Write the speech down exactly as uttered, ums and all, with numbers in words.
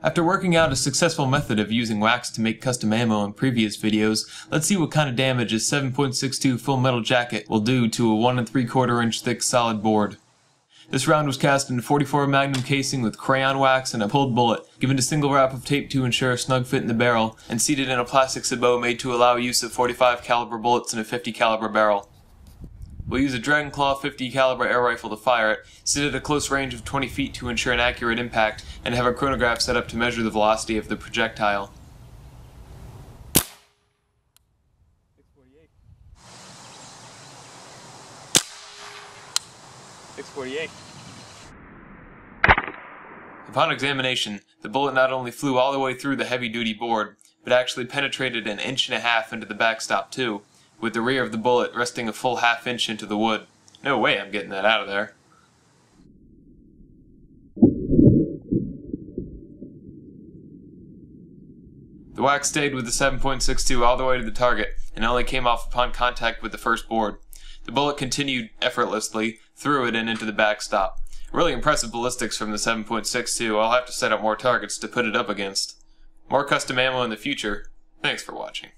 After working out a successful method of using wax to make custom ammo in previous videos, let's see what kind of damage a seven point six two Full Metal Jacket will do to a one and three quarter inch thick solid board. This round was cast in forty-four Magnum casing with crayon wax and a pulled bullet, given a single wrap of tape to ensure a snug fit in the barrel, and seated in a plastic sabot made to allow use of forty-five caliber bullets in a fifty caliber barrel. We'll use a Dragon Claw fifty caliber air rifle to fire it, sit at a close range of twenty feet to ensure an accurate impact, and have a chronograph set up to measure the velocity of the projectile. six forty-eight. six forty-eight. Upon examination, the bullet not only flew all the way through the heavy-duty board, but actually penetrated an inch and a half into the backstop too, with the rear of the bullet resting a full half inch into the wood. No way I'm getting that out of there. The wax stayed with the seven point six two all the way to the target, and only came off upon contact with the first board. The bullet continued effortlessly through it and into the backstop. Really impressive ballistics from the seven point six two, I'll have to set up more targets to put it up against. More custom ammo in the future. Thanks for watching.